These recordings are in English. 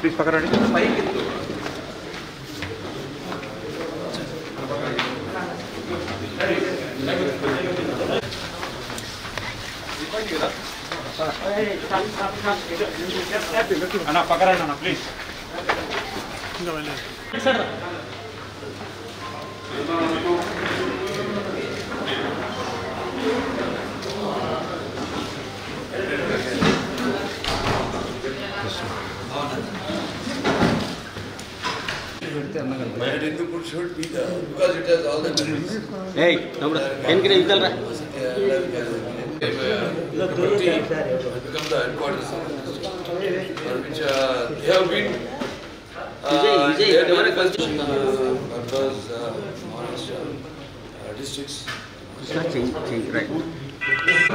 Please, Pakarani. I didn't put short pita because it has all the memories. Hey, encourage the committee has become the headquarters for which they have been. They have never constitution across Maharashtra districts. Right. During the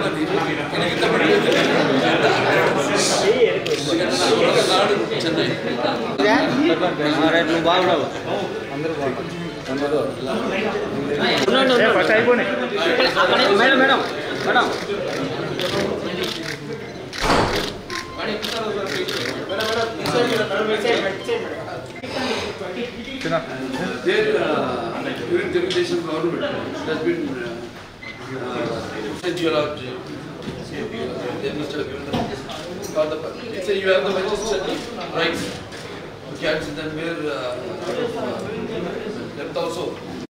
Deputation government has been ideology. They must have given the say you have the magistrate rights to catch them where depth also.